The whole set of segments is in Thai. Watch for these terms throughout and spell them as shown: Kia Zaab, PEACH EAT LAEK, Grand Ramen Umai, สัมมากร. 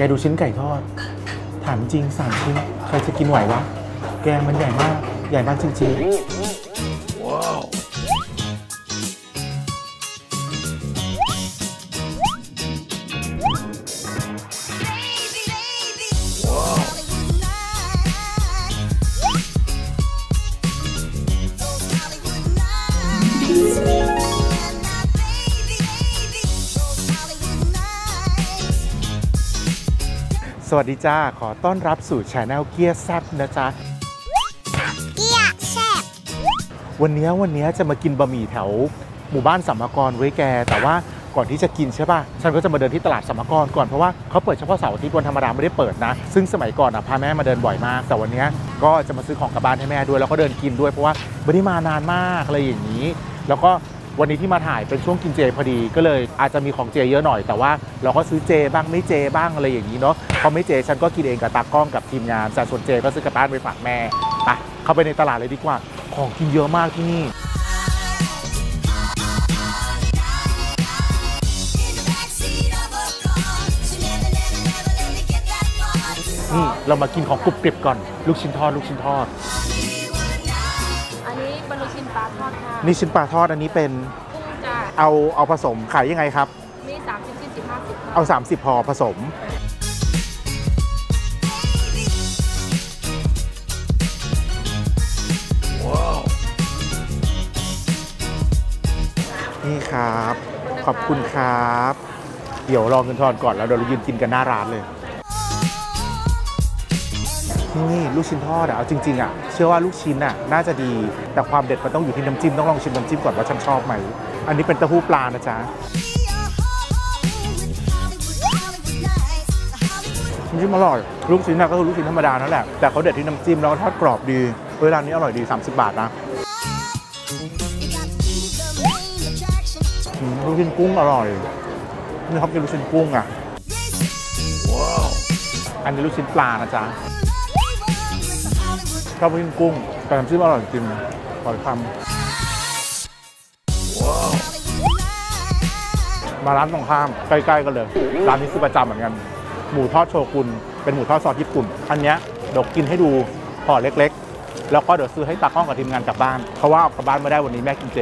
แกดูชิ้นไก่ทอดถามจริง3ชิ้นใครจะกินไหววะแกมันใหญ่มากใหญ่มากจริงๆว้าวสวัสดีจ้าขอต้อนรับสู่ Channel เกียร์แซ่บนะจ๊ะเกียร์แซ่บวันนี้จะมากินบะหมี่แถวหมู่บ้านสัมมกรไว้แกแต่ว่าก่อนที่จะกินใช่ป่ะฉันก็จะมาเดินที่ตลาดสัมมกรก่อนเพราะว่าเขาเปิดเฉพาะเสาร์อาทิตย์วันธรรมดาไม่ได้เปิดนะซึ่งสมัยก่อนอ่ะพาแม่มาเดินบ่อยมากแต่วันนี้ก็จะมาซื้อของกลับบ้านให้แม่ด้วยแล้วก็เดินกินด้วยเพราะว่าไม่ได้มานานมากอะไรอย่างนี้แล้วก็วันนี้ที่มาถ่ายเป็นช่วงกินเจพอดีก็เลยอาจจะมีของเจเยอะหน่อยแต่ว่าเราก็ซื้อเจบ้างไม่เจบ้างอะไรอย่างนี้เนาะพอไม่เจฉันก็กินเองกับตากล้องกับทีมงานแต่ส่วนเจก็ซื้อกลับบ้านไปฝากแม่ไปเข้าไปในตลาดเลยดีกว่าของกินเยอะมากที่นี่นี่เรามากินของกรุบกริบก่อนลูกชิ้นทอดนี่ชิ้นปลาทอดอันนี้เป็นเอาผสมขายยังไงครับมี30 40 50เอา30พอผสมนี่ครับขอบคุณครับเดี๋ยวรอเงินทอนก่อนแล้วเดี๋ยวเรายืนกินกันหน้าร้านเลยนี่ลูกชิ้นทอดอ่ะเอาจริงๆอ่ะเชื่อว่าลูกชิ้นอ่ะน่าจะดีแต่ความเด็ดมันต้องอยู่ที่น้ำจิ้มต้องลองชิมน้ำจิ้มก่อนว่าฉันชอบไหมอันนี้เป็นเต้าหู้ปลานะจ๊ะน้ำจิ้มอร่อยลูกชิ้นนะก็คือลูกชิ้นธรรมดานั่นแหละแต่เขาเด็ดที่น้ำจิ้มแล้วทอดกรอบดีร้านนี้อร่อยดี30บาทนะลูกชิ้นกุ้งอร่อยนี่ครับกินลูกชิ้นกุ้งอ่ะอันนี้ลูกชิ้นปลานะจ๊ะชอบกินกุ้งแต่น้ำจิ้มอร่อยจริงขอคำมาร้านตรงข้ามใกล้ๆกันเลยร้านนี้ซื้อประจำเหมือนกันหมูทอดโชกุนเป็นหมูทอดซอสญี่ปุ่นอันนี้เดี๋ยวกินให้ดูห่อเล็กๆแล้วก็เดี๋ยวซื้อให้ตาข้องกับทีมงานกลับบ้านเพราะว่ากลับบ้านไม่ได้วันนี้แม่กินเจ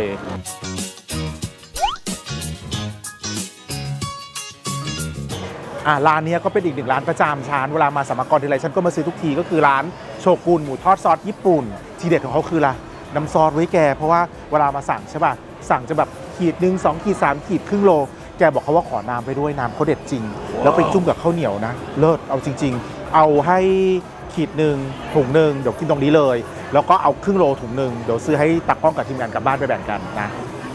ร้านนี้ก็เป็นอีกหนึ่งร้านประจำชั้นเวลามาสัมมกรทีไรฉันก็มาซื้อทุกทีก็คือร้านโชกุนหมูทอดซอสญี่ปุ่นทีเด็ดของเขาคืออะไรน้ำซอสไว้แกเพราะว่าเวลามาสั่งใช่ป่ะสั่งจะแบบขีดหนึ่ง2 ขีด 3 ขีดครึ่งโลแกบอกเขาว่าขอน้ำไปด้วยน้ำเขาเด็ดจริง wow. แล้วไปจุ่มกับข้าวเหนียวนะเลิศเอาจริงๆเอาให้ขีดหนึ่งถุงหนึ่งเดี๋ยวกินตรงนี้เลยแล้วก็เอาครึ่งโลถุงหนึ่งเดี๋ยวซื้อให้ตากล้องกับทีมงานกลับบ้านไปแบ่งกันนะ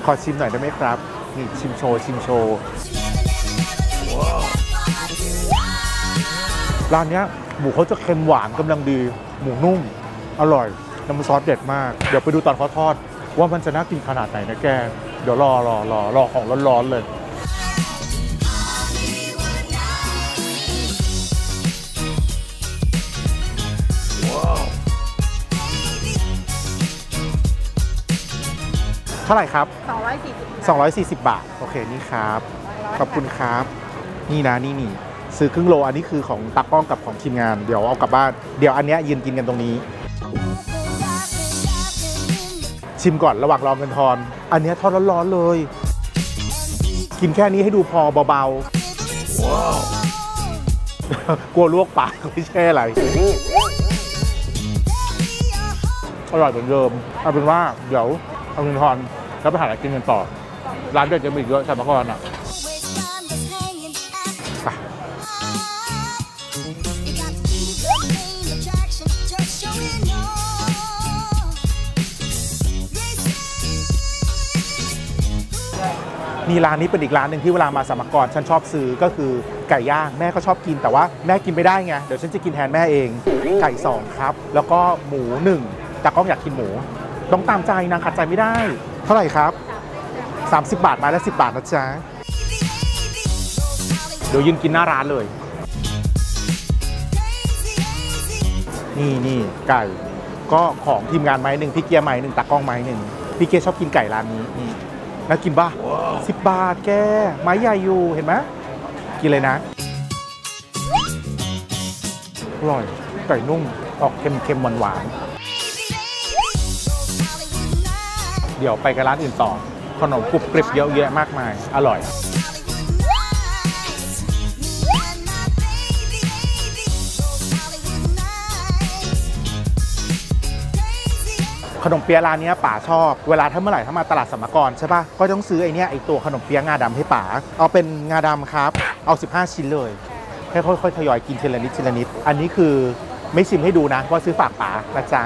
ขอชิมหน่อยได้ไหมครับนี่ชิมโชว์ร้านนี้หมูเขาจะเค็มหวานกำลังดีหมูนุ่มอร่อยน้ำซอสเด็ดมากเดี๋ยวไปดูตอนเขาทอดว่ามันจะน่ากินขนาดไหนนะแกเดี๋ยวรอของร้อนๆเลยเท่าไหร่ครับ240บาทโอเคนี่ครับขอบคุณครับนี่นะนี่ซื้อครึ่งโลอันนี้คือของตากล้องกับของทีมงานเดี๋ยวเอากลับบ้านเดี๋ยวอันนี้ยืนกินกันตรงนี้ชิมก่อนระหว่างรอเงินทอนอันนี้ทอดร้อนๆเลยกินแค่นี้ให้ดูพอเบาๆ wow. กลัวลวกปากไม่ใช่อะไร อร่อยเหมือนเดิมเอาเป็นว่าเดี๋ยวเอาเงินทอนแล้วไปหาอะไรกินกันต่อร้านเด็ดจะมีอีกเยอะสัมมกรอ่ะมีร้านนี้เป็นอีกร้านหนึ่งที่เวลามาสัมมกรฉันชอบซื้อก็คือไก่ย่างแม่ก็ชอบกินแต่ว่าแม่กินไม่ได้ไงเดี๋ยวฉันจะกินแทนแม่เองไก่2ครับแล้วก็หมู1แต่ก็อยากกินหมูต้องตามใจนางขัดใจไม่ได้เท่าไหร่ครับ30บาทไม้ละ10บาทนะจ๊ะเดี๋ยวยืนกินหน้าร้านเลยนี่ไก่ก็ของทีมงานไม้หนึ่งพี่เกียร์ไม้หนึ่งตากล้องไม้หนึ่งพี่เกียร์ชอบกินไก่ร้านนี้น่ากินป่ะ 10 บาทแกไม้ใหญ่อยู่เห็นไหมกินเลยนะ อร่อยไก่นุ่มออกเค็มๆหวานๆเดี๋ยวไปกันร้านอื่นต่อขนมกรุบกริบเยอะแยะมากมายอร่อยขนมเปี๊ยะร้านนี้ป๋าชอบเวลาถ้าเมื่อไหร่ถ้ามาตลาดสมกรใช่ป่ะก็ต้องซื้อไอเนี้ยไอตัวขนมเปี๊ยะงาดำให้ป๋าเอาเป็นงาดำครับเอา15ชิ้นเลยค่อยๆทยอยกินทีละนิดทีละนิดอันนี้คือไม่ชิมให้ดูนะว่าซื้อฝากป๋านะจ๊ะ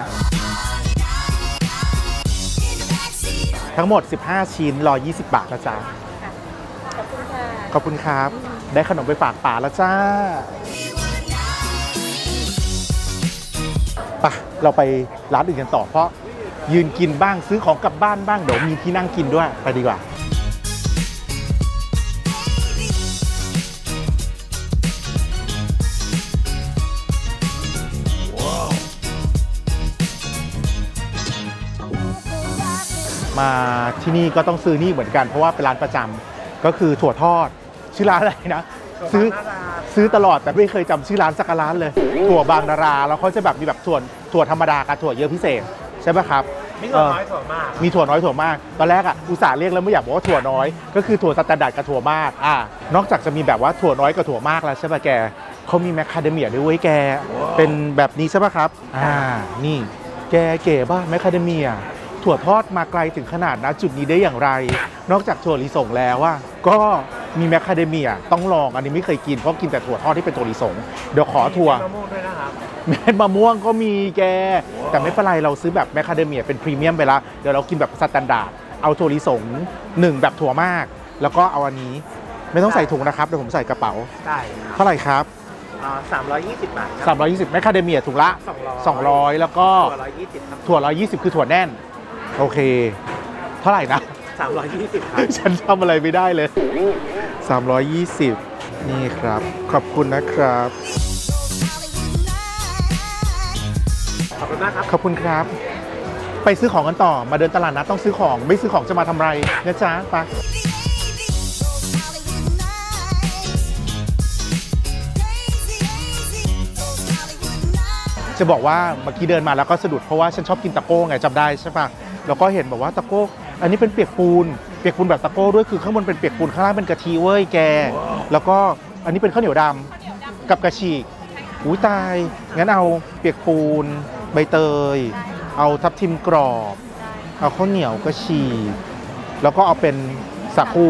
ทั้งหมด15ชิ้น120 บาทนะจ๊ะขอบคุณครับได้ขนมไปฝากป๋าแล้วจ้าป่ะเราไปร้านอื่นกันต่อเพราะยืนกินบ้างซื้อของกลับบ้านบ้างเดี๋ยวมีที่นั่งกินด้วยไปดีกว่ามาที่นี่ก็ต้องซื้อนี่เหมือนกันเพราะว่าเป็นร้านประจำก็คือถั่วทอดชื่อร้านอะไรนะซื้อตลอดแต่ไม่เคยจำชื่อร้านสักร้านเลยถั่วบางนาราแล้วเขาจะแบบมีแบบถั่วธรรมดากับถั่วเยอะพิเศษใช่ไหมครับมีถั่วน้อยถั่วมากมีถั่วน้อยถั่วมากตอนแรกอ่ะอุตส่าห์เรียกแล้วไม่อยากบอกว่าถั่วน้อยก็คือถั่วสแตนดาร์ดกับถั่วมากนอกจากจะมีแบบว่าถั่วน้อยกับถั่วมากแล้วใช่ป่ะแกเขามีแมคคาเดเมียด้วยเว้ยแกเป็นแบบนี้ใช่ป่ะครับนี่แกเก๋ป่ะแมคคาเดเมียถั่วทอดมาไกลถึงขนาดนะจุดนี้ได้อย่างไรนอกจากถั่วลิสงแล้วว่าก็มีแมคคาเดเมียต้องลองอันนี้ไม่เคยกินเพราะกินแต่ถั่วทอดที่เป็นถั่วลิสงเดี๋ยวขอถั่วมะม่วงด้วยนะครับเม็ดมะม่วงก็มีแกแต่ไม่เป็นไรเราซื้อแบบแมคคาเดเมียเป็นพรีเมียมไปละเดี๋ยวเรากินแบบสแตนดาร์ดเอาถั่วลิสง1แบบถั่วมากแล้วก็เอาอันนี้ไม่ต้องใส่ถุงนะครับเดี๋ยวผมใส่กระเป๋าได้เท่าไหร่ครับ320 บาท320แมคคาเดเมียถุงละ200แล้วก็ถั่ว120คือถั่วแน่นโอเคเท่าไหร่นะ320ครับฉันทำอะไรไม่ได้เลย320นี่ครับขอบคุณนะครับขอบคุณมากครับขอบคุณครับไปซื้อของกันต่อมาเดินตลาดนัดต้องซื้อของไม่ซื้อของจะมาทำไรนะจ๊ะไปจะบอกว่าเมื่อกี้เดินมาแล้วก็สะดุดเพราะว่าฉันชอบกินตะโก้ไงจำได้ใช่ปะแล้วก็เห็นบอกว่าตะโก้อันนี้เป็นเปียกปูนแบบตะโก้ด้วยคือข้างบนเป็นเปียกปูนข้างล่างเป็นกะทิเว้ยแกแล้วก็อันนี้เป็นข้าวเหนียวดำกับกะฉีกอุ้ยตายงั้นเอาเปียกปูนใบเตยเอาทับทิมกรอบเอาข้าวเหนียวกะฉีกแล้วก็เอาเป็นสาคู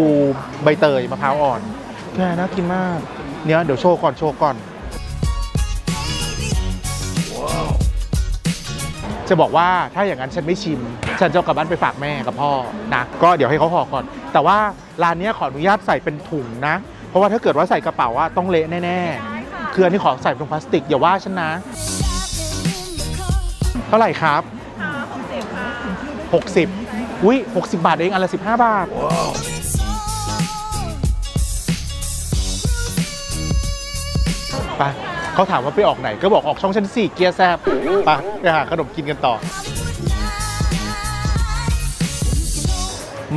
ใบเตยมะพร้าวอ่อนแกน่ากินมากเนี่ยเดี๋ยวโชว์ก่อนจะบอกว่าถ้าอย่างนั้นฉันไม่ชิมฉันจะกลับบ้านไปฝากแม่กับพ่อนะก็เดี๋ยวให้เขาห่อก่อนแต่ว่าร้านนี้ขออนุญาตใส่เป็นถุงนะเพราะว่าถ้าเกิดว่าใส่กระเป๋าว่าต้องเละแน่ๆคืออันนี้ขอใส่ถุงพลาสติกอย่าว่าฉันนะเท่าไหร่ครับ60อุ้ย60 บาทเองอันละ15 บาทไปเขาถามว่าไปออกไหนก็บอกออกช่องชั้น4เกียร์แซบไปหาขนมกินกันต่อ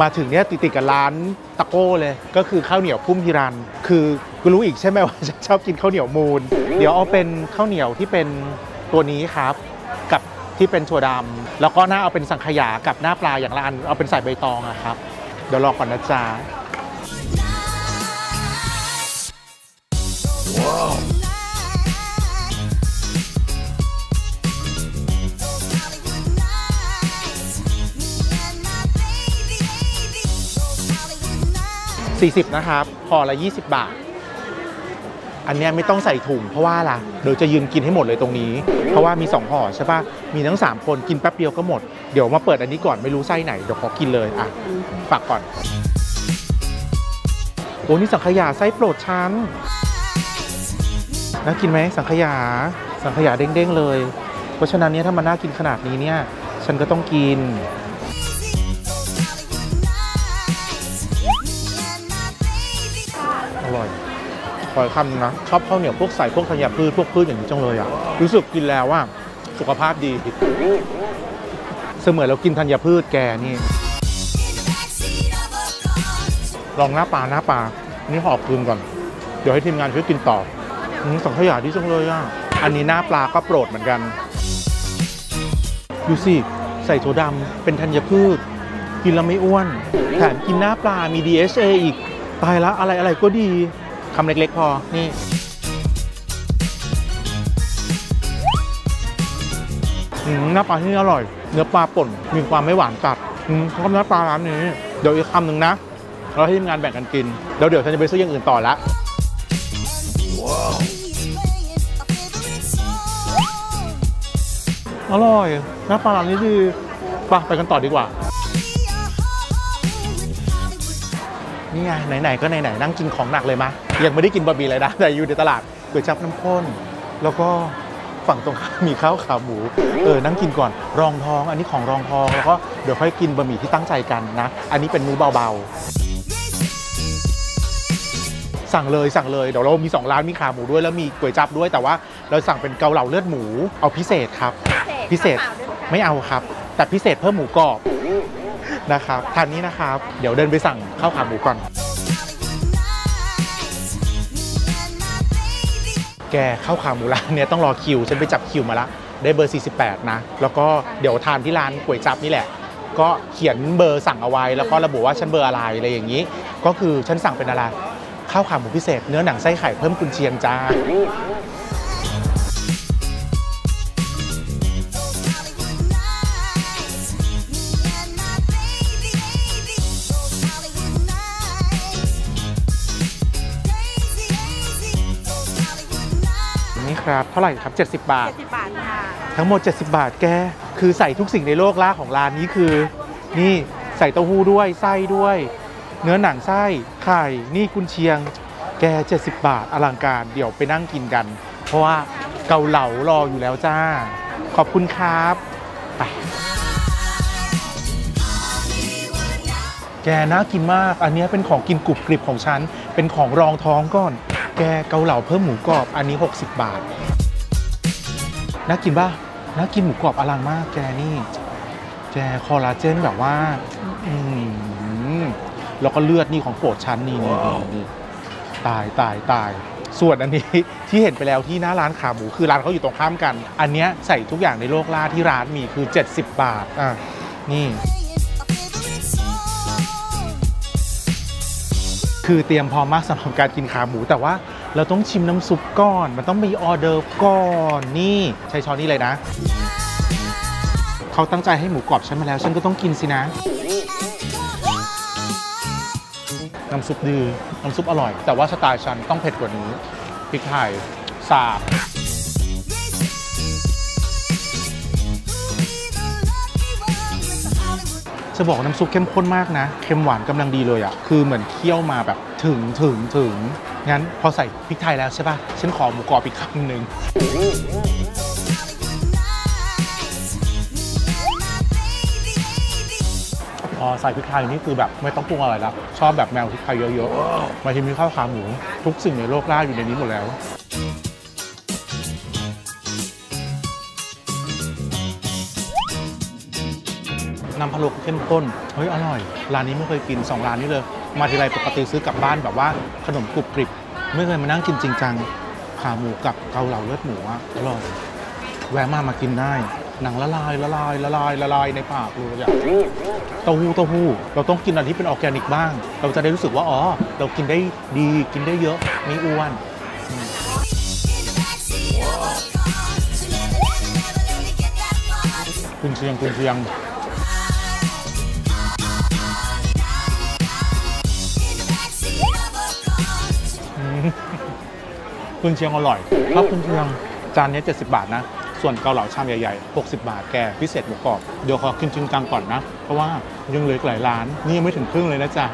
มาถึงเนี้ยติดกับร้านตะโก้เลยก็คือข้าวเหนียวพุ่มพิรันคือกูรู้อีกใช่ไหมว่าฉันชอบกินข้าวเหนียวมูนเดี๋ยวเอาเป็นข้าวเหนียวที่เป็นตัวนี้ครับกับที่เป็นถั่วดำแล้วก็หน้าเอาเป็นสังขยากับหน้าปลาอย่างละอันเอาเป็นใส่ใบตองอะครับเดี๋ยวรอก่อนนะจ๊ะ40นะครับห่อละ20 บาทอันนี้ไม่ต้องใส่ถุงเพราะว่าล่ะเดี๋ยวจะยืนกินให้หมดเลยตรงนี้เพราะว่ามี2ห่อใช่ป่ะมีทั้ง3คนกินแป๊บเดียวก็หมดเดี๋ยวมาเปิดอันนี้ก่อนไม่รู้ไส้ไหนเดี๋ยวขอกินเลยอ่ะฝากก่อนโอ้นี่สังขยาไส้โปรดชั้นน่ากินไหมสังขยาเด้งๆเลยเพราะฉะนั้นเนี่ยถ้ามันน่ากินขนาดนี้เนี่ยฉันก็ต้องกินขอคำนะชอบข้าวเหนียวพวกใส่พวกธัญพืชพวกพืชอย่างนี้จังเลยอ่ะรู้สึกกินแล้วว่าสุขภาพดีเสมือนเรากินธัญพืชแกนี่ลองหน้าปลานี่หอบคืนก่อนเดี๋ยวให้ทีมงานช่วยกินต่อสังขยาดีจังเลยอ่ะ อันนี้หน้าปลาก็โปรดเหมือนกันดูสิใส่ถั่วดำเป็นธัญพืชกินแล้วไม่อ้วนแถมกินหน้าปลามี DHA อีกตายแล้วอะไรอะไรก็ดีคำเล็กๆพอนี่หน้าปลาที่นี่อร่อยเนื้อปลาป่นมีความไม่หวานจัดชอบหน้าปลาร้านนี้เดี๋ยวอีกคำหนึ่งนะเราให้ทีมงานแบ่งกันกินเดี๋ยวฉันจะไปซื้ออย่างอื่นต่อละอร่อยหน้าปลาร้านนี้ดีไปกันต่อดีกว่านี่ไงไหนๆก็ไหนๆนั่งกินของหนักเลยมะยังไม่ได้กินบะหมี่เลยนะแต่อยู่ในตลาดก๋วยจั๊บน้ำข้นแล้วก็ฝั่งตรงข้ามมีข้าวขาหมูนั่งกินก่อนรองท้องอันนี้ของรองท้องแล้วก็เดี๋ยวค่อยกินบะหมี่ที่ตั้งใจกันนะอันนี้เป็นมื้อเบาๆสั่งเลยเดี๋ยวเรามี2ร้านมีขาหมูด้วยแล้วมีก๋วยจั๊บด้วยแต่ว่าเราสั่งเป็นเกาเหลาเลือดหมูเอาพิเศษครับพิเศษไม่เอาครับแต่พิเศษเพิ่มหมูกรอบนะครับทานนี้นะครับเดี๋ยวเดินไปสั่งข้าวขาหมูก่อนแกข้าวขาหมูร้านเนี่ยต้องรอคิวฉันไปจับคิวมาละได้เบอร์48นะแล้วก็เดี๋ยวทานที่ร้านก๋วยจั๊บนี่แหละก็เขียนเบอร์สั่งเอาไว้แล้วก็ระบุว่าฉันเบอร์อะไรอะไรอย่างนี้ก็คือฉันสั่งเป็นอะไรข้าวขาหมูพิเศษเนื้อหนังไส้ไข่เพิ่มกุนเชียงจ้าเท่าไหร่ครับ70 บาทค่ะทั้งหมด70 บาทแกคือใส่ทุกสิ่งในโลกล่าของร้านนี้คือนี่ใส่เต้าหู้ด้วยไส้ด้วยเนื้อหนังไส้ไข่นี่กุนเชียงแก70 บาทอลังการเดี๋ยวไปนั่งกินกันเพราะว่าเกาเหลารออยู่แล้วจ้าขอบคุณครับไปแกน่ากินมากอันนี้เป็นของกินกรุบกริบของฉันเป็นของรองท้องก่อนแกเกาเหลาเพิ่มหมูกรอบอันนี้60 บาทน่ากินป่ะน่ากินหมูกรอบอลังมากแกนี่แกคอลลาเจนแบบว่าแล้วก็เลือดนี่ของโปรดชั้นนี่ตายส่วนอันนี้ที่เห็นไปแล้วที่หน้าร้านขาหมูคือร้านเขาอยู่ตรงข้ามกันอันเนี้ยใส่ทุกอย่างในโลกล่าที่ร้านมีคือ70 บาทนี่คือเตรียมพร้อมมากสำหรับการกินขาหมูแต่ว่าเราต้องชิมน้ำซุปก่อนมันต้องมีออเดอร์ก่อนนี่ใช้ช้อนนี่เลยนะเขาตั้งใจให้หมูกรอบฉันมาแล้วฉันก็ต้องกินสินะน้ำซุปดีน้ำซุปอร่อยแต่ว่าสไตล์ฉันต้องเผ็ดกว่านี้พริกไทยสาบจะบอกน้ำซุปเข้มข้นมากนะเค็มหวานกำลังดีเลยอ่ะคือเหมือนเคี่ยวมาแบบถึงงั้นพอใส่พริกไทยแล้วใช่ป่ะฉันขอหมูกรอบอีกคำหนึ่งพอใส่พริกไทยนี่คือแบบไม่ต้องปรุงอะไรละชอบแบบแมวพริกไทยเยอะๆมาชิมข้าวขาหมูทุกสิ่งในโลกล่าอยู่ในนี้หมดแล้วน้ำพะโล้เข้มข้นเฮ้ยอร่อยร้านนี้ไม่เคยกิน2ร้านนี้เลยมาทีไรปกติซื้อกลับบ้านแบบว่าขนมกรุบกริบไม่เคยมานั่งกินจริงจังขาหมูกับเกาเหลาเลือดหมูอร่อยแวะมากินได้หนังละลายในปากเลยอย่างเต้าหู้เราต้องกินอะไรที่เป็นออร์แกนิกบ้างเราจะได้รู้สึกว่าอ๋อเรากินได้ดีกินได้เยอะไม่อ้วนกุนเชียงกุนเชียงอร่อยครับกุนเชียงจานนี้70 บาทนะส่วนเกาเหลาชามใหญ่ๆ60 บาทแกพิเศษหมูกรอบเดี๋ยวขอกินจริงจังก่อนนะเพราะว่ายังเหลือหลายร้านนี่ยังไม่ถึงครึ่งเลยนะจ๊ะ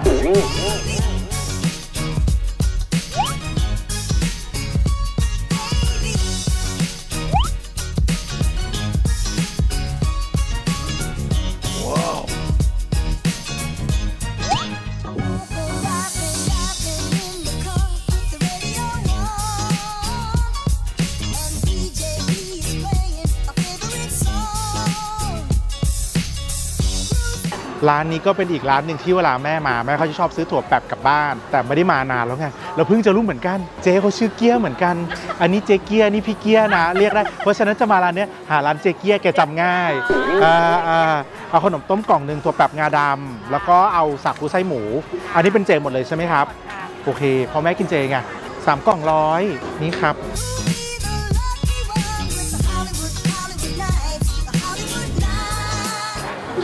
ร้านนี้ก็เป็นอีกร้านหนึ่งที่เวลาแม่มาแม่เขาจะชอบซื้อถั่วแปบกลับบ้านแต่ไม่ได้มานานแล้วไงเราเพิ่งจะรู้เหมือนกันเจ๊เขาชื่อเกียเหมือนกันอันนี้เจ๊เกียนี่พี่เกียนะเรียกได้เพราะฉะนั้นจะมาร้านนี้หาร้านเจ๊เกียแกจำง่ายเอาขนมต้มกล่องหนึ่งถั่วแปบงาดำแล้วก็เอาสาคูไส้หมูอันนี้เป็นเจหมดเลยใช่ไหมครับโอเคพอแม่กินเจไง3 กล่อง 100นี่ครับ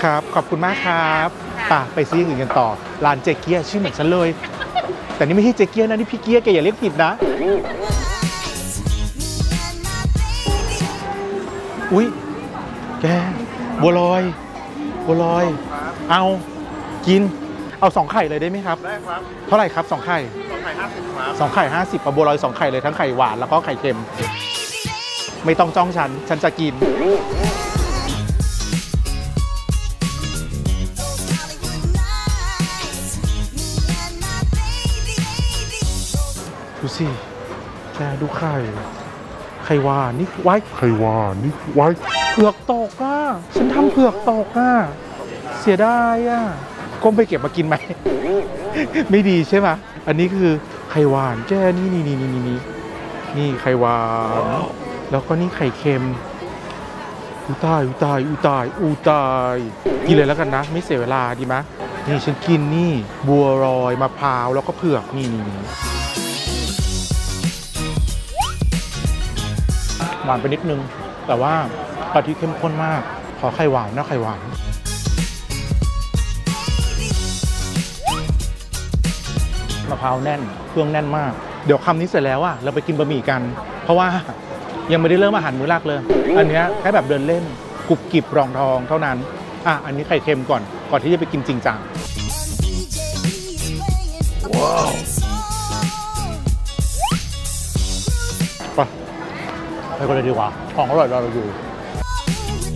ครับขอบคุณมากครับป่ะไปซื้ออื่นกันต่อร้านเจเกียชื่อเหมือนฉันเลยแต่นี่ไม่ใช่เจเกียนะนี่พี่เกียแกอย่าเรียกผิดนะอุ๊ยแกบัวลอยเอากินเอา2 ไข่เลยได้ไหมครับได้ครับเท่าไหร่ครับ2 ไข่2 ไข่ 50ครับ2 ไข่ 50บัวลอย2 ไข่เลยทั้งไข่หวานแล้วก็ไข่เค็มไม่ต้องจ้องฉันจะกินดูสิแกดูไข่หวานนี่ไว้ไข่หวานนี่ไว้เผือกตกอ่ะฉันทำเผือกตกอ่ะเสียดายอ่ะก้มไปเก็บมากินไหมไม่ดีใช่ไหมอันนี้คือไข่หวานแกนี่ไข่หวานแล้วก็นี่ไข่เค็มอูตายกินเลยแล้วกันนะไม่เสียเวลาดีไหมนี่ฉันกินนี่บัวลอยมะพร้าวแล้วก็เผือกนี่หวานไปนิดนึงแต่ว่ากะทิเข้มข้นมากขอไข่หวานนะไข่หวานมะพร้าวแน่นเครื่องแน่นมากเดี๋ยวคำนี้เสร็จแล้วอ่ะเราไปกินบะหมี่กันเพราะว่ายังไม่ได้เริ่มอาหารมื้อแรกเลยอันนี้แค่แบบเดินเล่นกรุบกริบรองทองเท่านั้นอ่ะอันนี้ไข่เค็มก่อนที่จะไปกินจริงจังว้าวไปกันเลยดีกว่าของอร่อยรอเราอยู่แกฉันตั้ง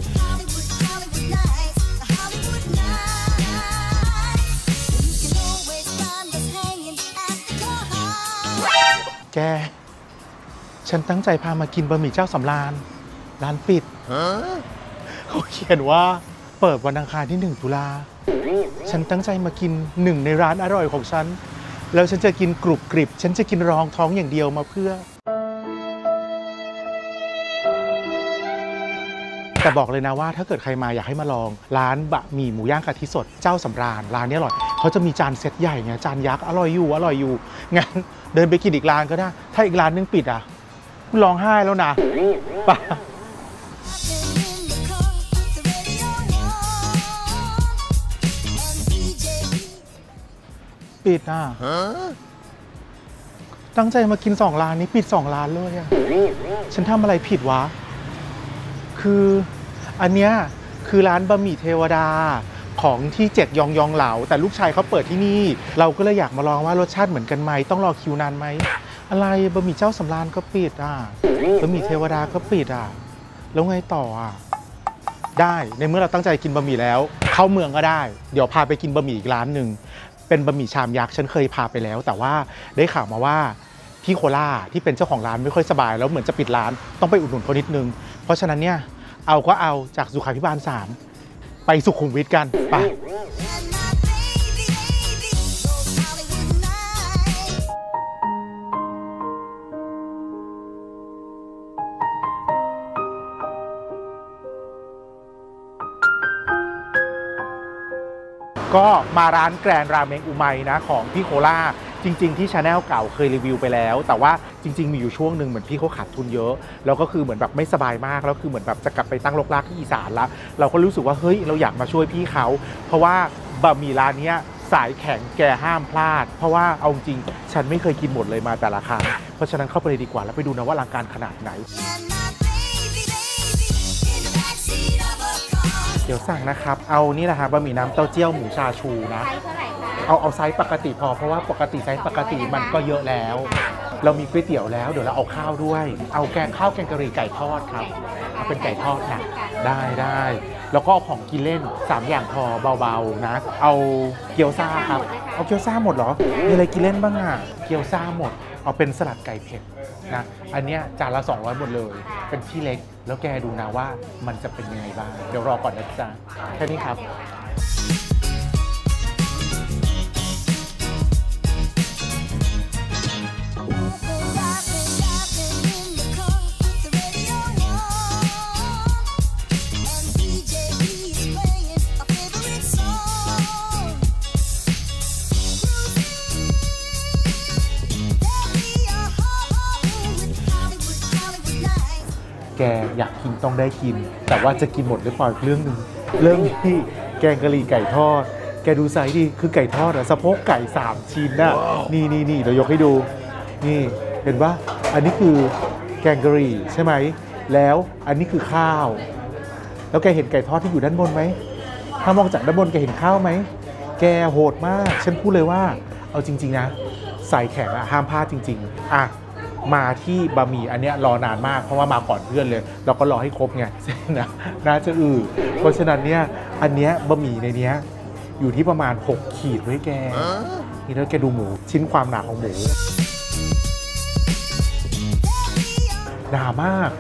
ใจพามากินบะหมี่เจ้าสำราญร้านปิดเขาเขียนว่าเปิดวันอังคารที่1 ตุลาฉันตั้งใจมากิน1ในร้านอร่อยของฉันแล้วฉันจะกินกรุบกริบฉันจะกินรองท้องอย่างเดียวมาเพื่อแต่บอกเลยนะว่าถ้าเกิดใครมาอยากให้มาลองร้านบะหมี่หมูย่างกะทิสดเจ้าสำราญร้านนี้อร่อยเขาจะมีจานเซตใหญ่ไงจานยักษ์อร่อยอยู่งั้นเดินไปกินอีกร้านก็ได้ถ้าอีกร้านนึงปิดอ่ะร้องไห้แล้วนะป่ะปิดอ่ะตั้งใจมากิน2 ร้านนี้ปิด2 ร้านเลยอ่ะฉันทำอะไรผิดวะคืออันเนี้ยคือร้านบะหมี่เทวดาของที่7 ยองเหลาแต่ลูกชายเขาเปิดที่นี่เราก็เลยอยากมาลองว่ารสชาติเหมือนกันไหมต้องรอคิวนานไหมอะไรบะหมี่เจ้าสำราญก็ปิดอ่ะบะหมี่เทวดาก็ปิดอ่ะแล้วไงต่ออ่ะได้ในเมื่อเราตั้งใจกินบะหมี่แล้วเข้าเมืองก็ได้เดี๋ยวพาไปกินบะหมี่อีกร้านหนึ่งเป็นบะหมี่ชามยักษ์ฉันเคยพาไปแล้วแต่ว่าได้ข่าวมาว่าพี่โคล่าที่เป็นเจ้าของร้านไม่ค่อยสบายแล้วเหมือนจะปิดร้านต้องไปอุดหนุนเขานิดนึงเพราะฉะนั้นเนี่ยเอาจากสุขาภิบาล3ไปสุขุมวิทกันไปก็มาร้านแกรนราเมงอุไมนะของพี่โคล่าจริงๆที่ชาแนลเก่าเคยรีวิวไปแล้วแต่ว่าจริงๆมีอยู่ช่วงหนึ่งเหมือนพี่เขาขาดทุนเยอะแล้วก็คือเหมือนแบบไม่สบายมากแล้วคือเหมือนแบบจะกลับไปตั้งรกรากที่อีสานละเราก็รู้สึกว่าเฮ้ยเราอยากมาช่วยพี่เขาเพราะว่าบะหมี่ร้านนี้สายแข็งแกห้ามพลาดเพราะว่าเอาจริงฉันไม่เคยกินหมดเลยมาแต่ละครั้งเพราะฉะนั้นเข้าไปเลยดีกว่าแล้วไปดูนะว่าอลังการขนาดไหนเดี๋ยวสั่งนะครับเอานี่แหละฮะบะหมี่น้ำเต้าเจี้ยวหมูชาชูนะเอาไซส์ปกติพอเพราะว่าปกติไซส์ปกติมันก็เยอะแล้วเรามีก๋วยเตี๋ยวแล้วเดี๋ยวเราเอาข้าวด้วยเอาแกงข้าวแกงกะหรี่ไก่ทอดครับเอาเป็นไก่ทอดนะได้แล้วก็ของกินเล่น3 อย่างพอเบาๆนะเอาเกี๊ยวซ่าครับเอาเกี๊ยวซ่าหมดเหรอมีอะไรกินเล่นบ้างอ่ะเกี๊ยวซ่าหมดเอาเป็นสลัดไก่เผ็ดนะอันเนี้ยจานละ200หมดเลยเป็นที่เล็กแล้วแกดูนะว่ามันจะเป็นยังไงบ้างเดี๋ยวรอก่อนนะจ๊ะแค่นี้ครับ แกอยากกินต้องได้กินแต่ว่าจะกินหมดหรือเปล่าอีกเรื่องหนึ่งเรื่องที่แกงกะหรี่ไก่ทอดแกดูไซส์ดิคือไก่ทอดอะสะโพกไก่3ชิ้นน่ะ wow. นี่เรายกให้ดูนี่เห็นปะอันนี้คือแกงกะหรี่ใช่ไหมแล้วอันนี้คือข้าวแล้วแกเห็นไก่ทอดที่อยู่ด้านบนไหมถ้ามองจากด้านบนแกเห็นข้าวไหมแกโหดมากฉันพูดเลยว่าเอาจริงๆนะใส่แขกอะห้ามพลาดจริงๆอะมาที่บะหมี่อันเนี้ยรอนานมากเพราะว่ามาก่อนเพื่อนเลยเราก็รอให้ครบไงเส้นนะน่าจะเพราะฉะนั้นเนี่ยอันเนี้ยบะหมี่ในเนี้ยอยู่ที่ประมาณ6ขีดไว้แกนี่แล้วแกดูหมูชิ้นความหนาของหมูหนามาก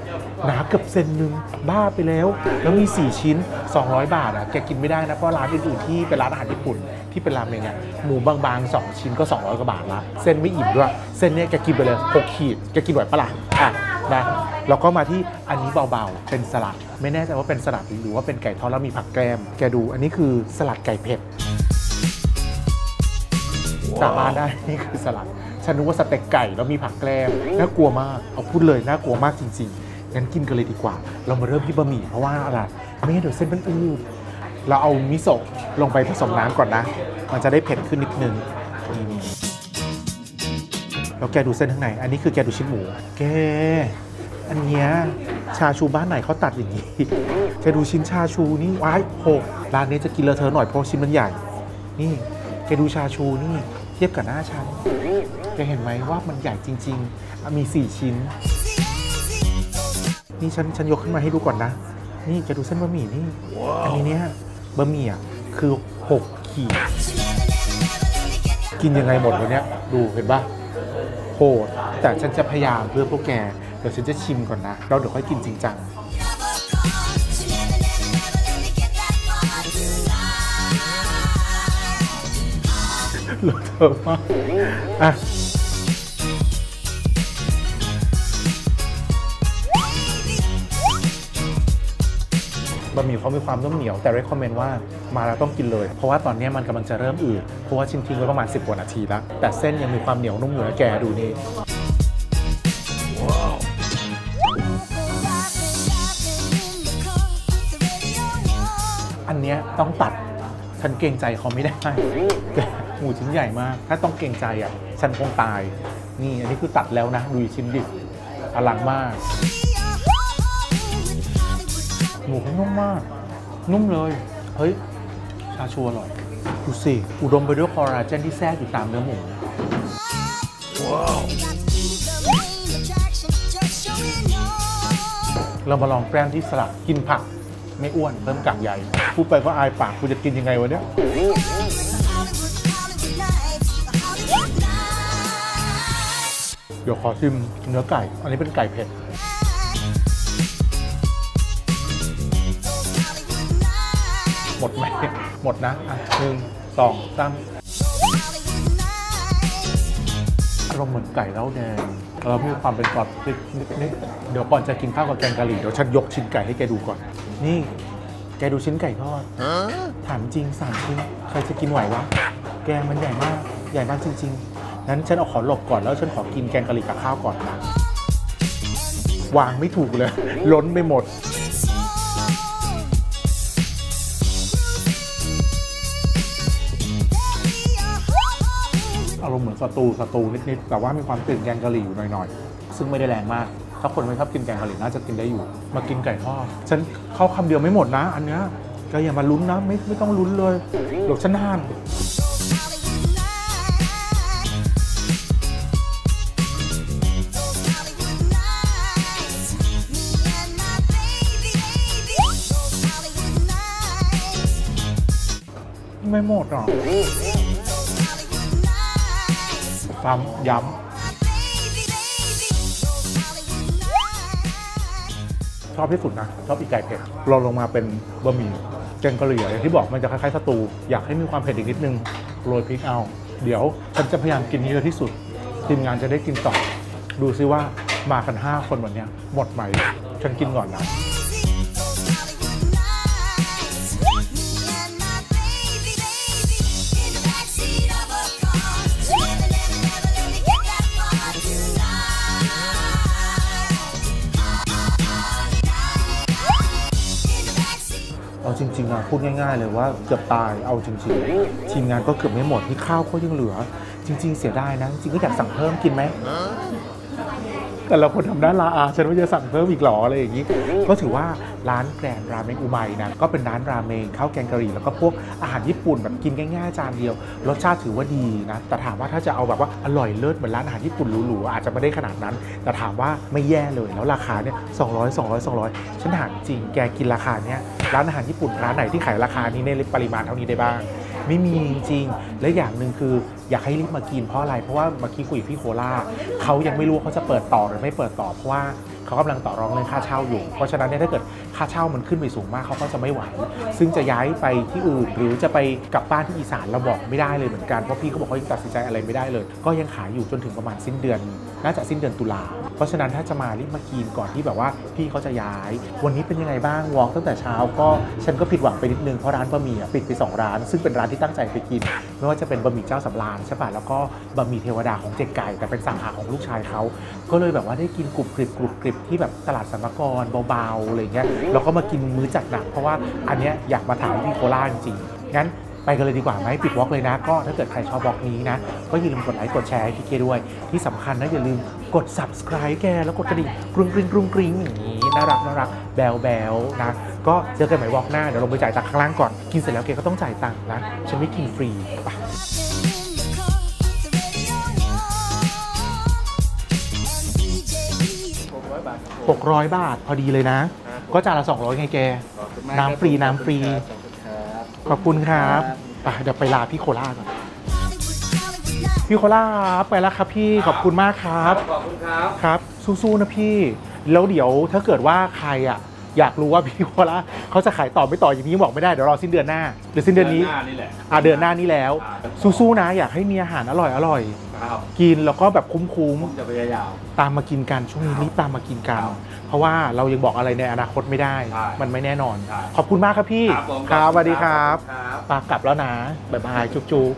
หนาเกือบเซนนึงบ้าไปแล้วแล้วมี4ชิ้น200บาทอ่ะแกกินไม่ได้นะเพราะร้านอื่นที่เป็นร้านอาหารญี่ปุ่นที่เป็นรามเมงเนี่ยหมูบางๆ2ชิ้นก็200กว่าบาทละเส้นไม่อิ่มด้วยเส้นเนี่ยแกกินไปเลย6ขีดแกกินไหวปะล่ะอ่ะนะแล้วก็มาที่อันนี้เบาๆเป็นสลัดไม่แน่ใจว่าเป็นสลัดหรือว่าเป็นไก่ทอดแล้วมีผักแกล้มแกดูอันนี้คือสลัดไก่เผ็ดสาบานได้นี่คือสลัดฉันนึกว่าสเต็กไก่แล้วมีผักแกล้มน่ากลัวมากเอาพูดเลยน่ากลัวมากจริงๆงั้นกินกันเลยดีกว่าเรามาเริ่มที่บะหมี่เพราะว่าอะไรไม่งั้นเดี๋ยวเส้นมันอืดเราเอามิโซะลงไปผสมน้ำก่อนนะมันจะได้เผ็ดขึ้นนิดนึงแล้วแกดูเส้นข้างในอันนี้คือแกดูชิ้นหมูแกอันเนี้ยชาชูบ้านไหนเขาตัดอย่างนี้แกดูชิ้นชาชูนี่ว้ายโหร้านนี้จะกินเลอะเทอะหน่อยเพราะชิ้นมันใหญ่นี่แกดูชาชูนี่เทียบกับหน้าฉันแกเห็นไหมว่ามันใหญ่จริงๆมี4ชิ้นนี่ฉันยกขึ้นมาให้ดูก่อนนะนี่แกดูเส้นบะหมี่นี่อันนี้เนี่ยบะหมี่อ่ะคือ6ขีดกินยังไงหมดวันนี้ดูเห็นปะโหดแต่ฉันจะพยายามเพื่อพวกแกเดี๋ยวฉันจะชิมก่อนนะเราเดี๋ยวค่อยกินจริงจังเลอะเทอะมากอ่ะบะหมี่เขามีความนุ่มเหนียวแต่ recommend ว่ามาแล้วต้องกินเลยเพราะว่าตอนนี้มันกำลังจะเริ่มอืดเพราะว่าชิ้นทิ้งไว้ประมาณ10กว่านาทีแล้วแต่เส้นยังมีความเหนียวนุ่มอยู่นะแกดูนี่อันเนี้ยต้องตัดฉันเกรงใจเขาไม่ได้หมูชิ้นใหญ่มากถ้าต้องเกรงใจอ่ะฉันคงตายนี่อันนี้คือตัดแล้วนะดูชิ้นดิบอลังมากหมูนุ่มมากนุ่มเลยเฮ้ยชาชูอร่อยดูสิอุดมไปด้วยคอลลาเจนที่แทรกอยู่ตามเนื้อหมูเรามาลองแกล้มที่สลัดกินผักไม่อ้วนเพิ่มกากใยพูดไปก็อายปากกูจะกินยังไงวะเนี่ยเดี๋ยวขอชิมเนื้อไก่อันนี้เป็นไก่เผ็ดหมดไหมหมดนะอ่ะ1 2 3อารมณ์เหมือนไก่เล้าแดงเรามีความเป็นกรอบนิดๆเดี๋ยวก่อนจะกินข้าวกับแกงกะหรี่เดี๋ยวฉันยกชิ้นไก่ให้แกดูก่อนนี่แกดูชิ้นไก่ทอดถามจริง3ชิ้นใครจะกินไหววะแกงมันใหญ่มากใหญ่มากจริงๆนั้นฉันเอาขอหลบก่อนแล้วฉันขอกินแกงกะหรี่กับข้าวก่อนนะวางไม่ถูกเลยล้นไปหมดอารมณ์เหมือนสตูนิดๆแต่ว่ามีความตื่นแกงกะหรี่อยู่หน่อยๆซึ่งไม่ได้แรงมากถ้าคนไม่ชอบกินแกงกะหรี่น่าจะกินได้อยู่มากินไก่ทอดฉันเข้าคำเดียวไม่หมดนะอันเนี้ยก็อย่ามาลุ้นนะไม่ต้องลุ้นเลยหลบฉันห่านไม่หมดหรอย้ำชอบที่สุดนะชอบอีกไก่เผ็ดเราลงมาเป็นบะหมี่แกงกะหรี่อย่างที่บอกมันจะคล้ายๆสตูอยากให้มีความเผ็ดอีกนิดนึงโรยพริกเอาเดี๋ยวฉันจะพยายามกินเยอะที่สุดทีมงานจะได้กินต่อดูซิว่ามากัน5คนวันนี้หมดไหมฉันกินก่อนนะ จริงๆนะพูดง่ายๆเลยว่าเกือบตายเอาจริงๆทีมงานก็เกือบไม่หมดนี่ข้าวก็ยังเหลือจริงๆเสียดายนะจริงก็อยากสั่งเพิ่มกินไหมแต่เราคนทำด้านลาอาฉันว่าจะสั่งเพิ่มอีกหรออะไรอย่างนี้ก็ถือว่าร้านแกรนราเมงอุไมนะก็เป็นร้านราเมงข้าวแกงกะหรี่แล้วก็พวกอาหารญี่ปุ่นแบบกินง่ายๆจานเดียวรสชาติถือว่าดีนะแต่ถามว่าถ้าจะเอาแบบว่าอร่อยเลิศเหมือนร้านอาหารญี่ปุ่นหรูๆอาจจะไม่ได้ขนาดนั้นแต่ถามว่าไม่แย่เลยแล้วราคาเนี่ย200ฉันถามจริงแกกินราคาเนี้ยร้านอาหารญี่ปุ่นร้านไหนที่ขายราคานี้ในปริมาณเท่านี้ได้บ้างไม่มีจริงๆและอย่างหนึ่งคืออยากให้รีบมากินเพราะอะไรเพราะว่าเมื่อกี้คุยกับพี่โคล่าเขายังไม่รู้เขาจะเปิดต่อหรือไม่เปิดต่อเพราะว่าเขากำลังต่อรองเรื่องค่าเช่าอยู่เพราะฉะนั้นเนี่ยถ้าเกิดค่าเช่ามันขึ้นไปสูงมากเขาก็จะไม่ไหวซึ่งจะย้ายไปที่อื่นหรือจะไปกลับบ้านที่อีสานเราบอกไม่ได้เลยเหมือนกันเพราะพี่เขาบอกเขายังตัดสินใจอะไรไม่ได้เลยก็ยังขายอยู่จนถึงประมาณสิ้นเดือนน่าจะสิ้นเดือนตุลาเพราะฉะนั้นถ้าจะมารีบมากินก่อนที่แบบว่าพี่เขาจะย้ายวันนี้เป็นยังไงบ้างวอล์กตั้งแต่เช้าก็ฉันก็ผิดหวังไปนิดนึงเพราะร้านบะหมี่ปิดไป2ร้านซึ่งเป็นร้านที่ตั้งใจไปกินไม่ว่าจะเป็นบะหมี่เจ้าสำราญใช่ป่ะแล้วก็บะหมี่เทวดาของเจ๊ไก่แต่เป็นสาขาของลูกชายเขาก็เลยแบบว่าได้กินกรุบกริบกรุบกริบที่แบบตลาดสรรพากรเบาๆอะไรเงี้ยเราก็มากินมื้อจัดหนักเพราะว่าอันเนี้ยอยากมาถามพี่โคล่าจริงๆงั้นไปกันเลยดีกว่าไหมปิดวอล์กเลยนะก็ถ้าเกิดใครชอบบล็อกนี้นะก็อย่าลืมกดไลค์กดแชร์ให้พี่เคด้วยที่สำคัญนะอย่าลืมกด subscribe แกแล้วกดกระดิ่งกรุงกริงกรุงกริงอย่างนี้น่ารักแบลแบลนะก็เจอกันใหม่วอล์กหน้าเดี๋ยวลงไปจ่ายตังค์ข้างล่างก่อนกินเสร็จแล้วแกก็ต้องจ่ายตังค์นะฉันไม่กินฟรีไป600 บาทพอดีเลยนะก็จานละ200ไงแกน้ำฟรีขอบคุณครับเดี๋ยวไปลาพี่โคล่าก่อนพี่โคล่าไปแล้วครับพี่ขอบคุณมากครับขอบคุณครับครับสู้ๆนะพี่แล้วเดี๋ยวถ้าเกิดว่าใครอ่ะอยากรู้ว่าพี่โคล่าเขาจะขายต่อไม่ต่ออย่างนี้บอกไม่ได้เดี๋ยวรอสิ้นเดือนหน้าหรือสิ้นเดือนนี้เดือนหน้านี้แล้วสู้ๆนะอยากให้มีอาหารอร่อยๆกินแล้วก็แบบคุ้มๆจะพยายามตามมากินกันช่วงนี้รีบตามมากินกันเพราะว่าเรายังบอกอะไรในอนาคตไม่ได้มันไม่แน่นอนขอบคุณมากครับพี่ครับสวัสดีครับปากกลับแล้วนะบ๊ายบายจุ๊บ